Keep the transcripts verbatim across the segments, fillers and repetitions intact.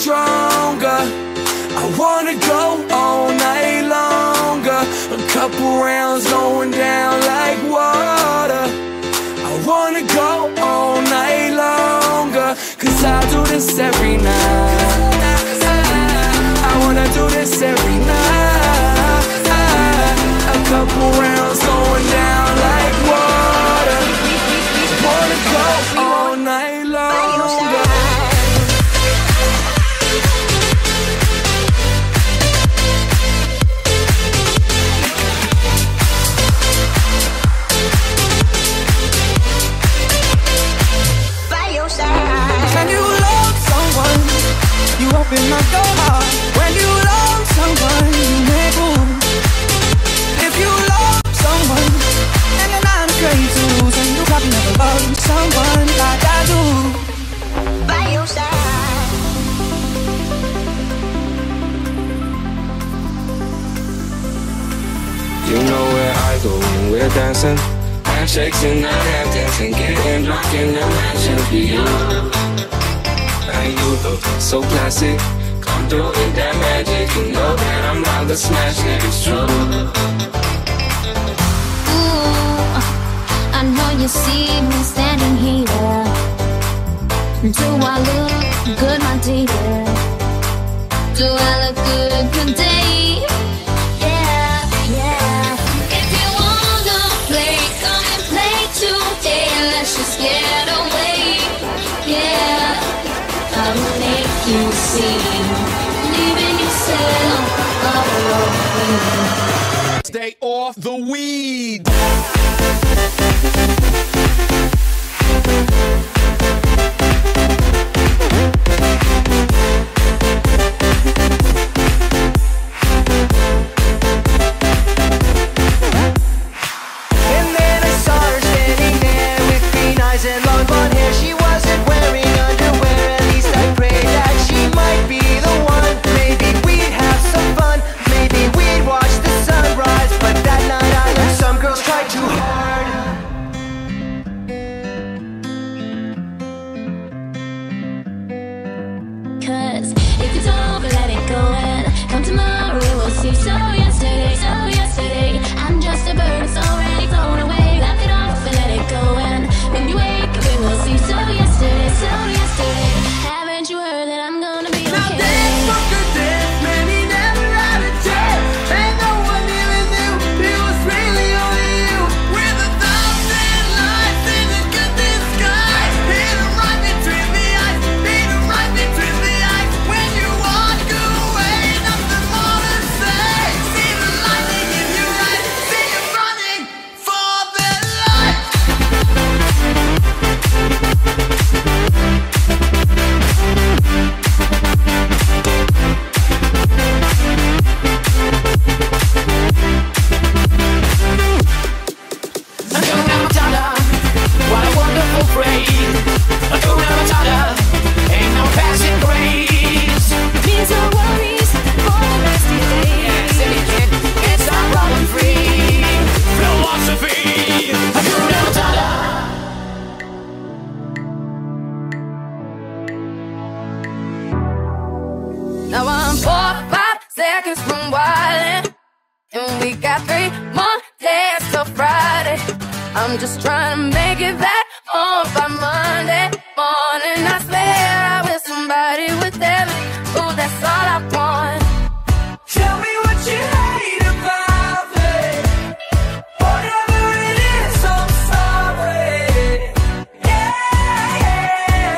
stronger. I wanna go all night longer. A couple rounds going down like water. I wanna go all night longer, 'cause I do this every night. I wanna do this every night. A couple rounds going down like water. I wanna go all night longer. You open my door. When you love someone, you make room. If you love someone, and then I'm crazy too, so you probably never loved someone like I do. By your side, you know where I go when we're dancing. Handshakes and I have dancing, getting drunk in the mansion for you. You look so classic, come through with that magic. You know that I'm not the smash, it's true. Ooh, I know you see me standing here. Do I look good, my dear? Do I look good today? Yeah, yeah. If you wanna play, come and play today. Let's just get away, yeah. I'll make you see, believe in yourself, oh, oh, oh. Stay off the weed. And then I saw her standing there with green eyes and long blonde hair. She wasn't wearing underwear. I pray that she might be the one. Maybe we'd have some fun. Maybe we'd watch the sunrise. But that night I learned some girls try too hard. Cause if you don't let it go, well, come tomorrow we'll see. So yesterday, so yesterday, I'm just a bird, it's already flown away. Laugh it off and let it go, and when you wake up we will see. So yesterday, so yesterday. I'm just trying to make it back home by Monday morning. I swear I wish somebody would tell me, ooh, that's all I want. Tell me what you hate about me. Whatever it is, I'm sorry. Yeah, yeah, yeah.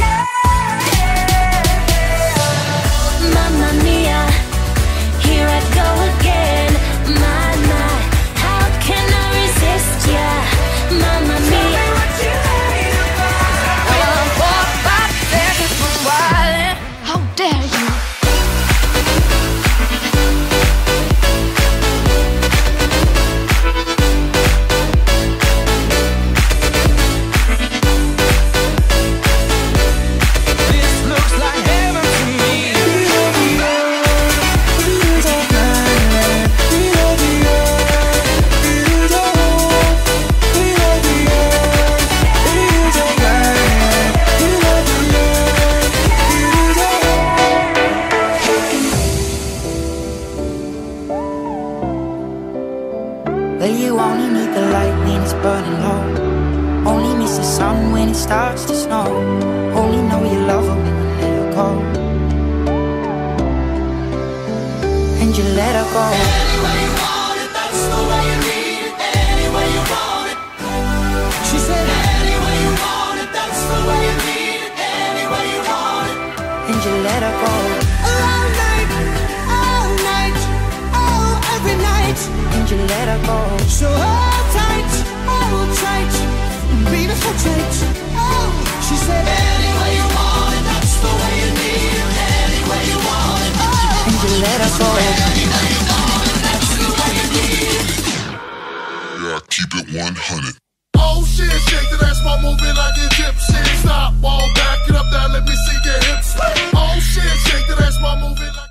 Yeah, yeah. Mamma mia, here I go again. My, my. Yeah. That you only need the light when it's burning low. Only miss the sun when it starts to snow. Only know you love her when you let her go. And you let her go. Any way you want it, that's the way you need it. Any way you want it. She said, any way you want it, that's the way you need it. Any way you want it. And you let her go. All night, all night, oh, every night. And you let her go. So hold tight, hold tight, beautiful tight. Oh, she said, any way you want it, that's the way you need it. Any way you want it. Oh. And you let her go. Any way you want it, that's the way you need it. Yeah, I keep it one hundred. Oh shit, shake that ass while moving like a gypsy. Stop, ball, back it up, now let me see your hips. Oh shit, shake that ass while moving like